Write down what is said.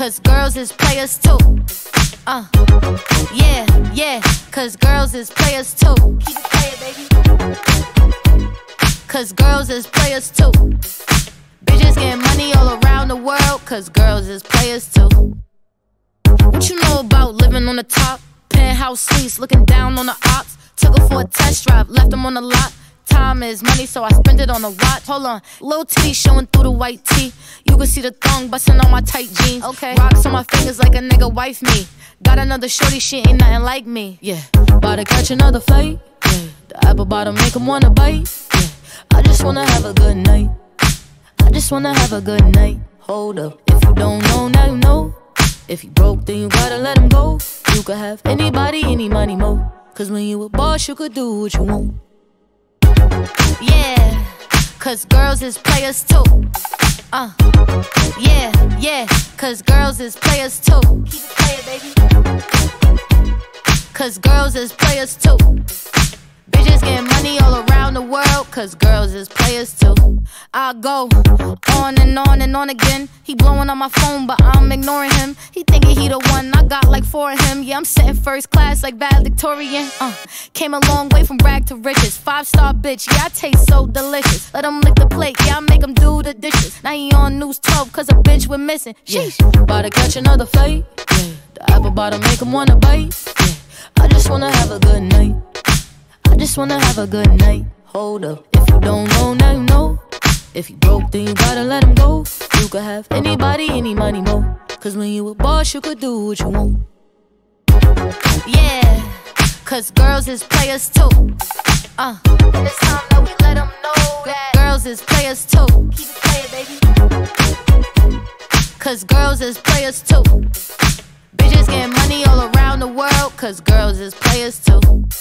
cause girls is players too. Yeah, yeah, cause girls is players too. Keep it playing, baby. Cause girls is players too. Bitches getting money all around the world, cause girls is players too. What you know about living on the top? Penthouse suites, looking down on the ops. Took her for a test drive, left them on the lot. Time is money, so I spend it on a watch. Hold on, little T showing through the white tee. You can see the thong busting on my tight jeans. Okay, rocks on my fingers like a nigga wife me. Got another shorty, she ain't nothing like me. Yeah, about to catch another fight. Yeah, the apple bottom make him wanna bite. Yeah, I just wanna have a good night. I just wanna have a good night. Hold up, if you don't know, now you know. If you broke, then you gotta let him go. You could have anybody, any money, mo. Cause when you a boss, you could do what you want. Yeah, cause girls is players too. Yeah, yeah, cause girls is players too. Keep it playing, baby. Cause girls is players too. Bitches getting money all around the world, cause girls is players too. I go on and on and on again. He blowing on my phone, but I'm ignoring him. He thinking he the one, I got like four of him. Yeah, I'm sitting first class like valedictorian. Came a long way from rag to riches. 5-star bitch, yeah, I taste so delicious. Let him lick the plate, yeah, I make him do the dishes. Now he on News 12, cause a bitch we're missing. Sheesh, yeah. About to catch another fight. Yeah, the apple about to make him wanna bite. Yeah, I just wanna have a good night. I just wanna have a good night. Hold up, if you don't know, now you know. If you broke, then you gotta let him go. You could have anybody, any money, mo. Cause when you a boss, you could do what you want. Yeah, cause girls is players too. And it's time that we let them know that girls is players too. Keep it playing, baby. Cause girls is players too. Bitches getting money all around the world, cause girls is players too.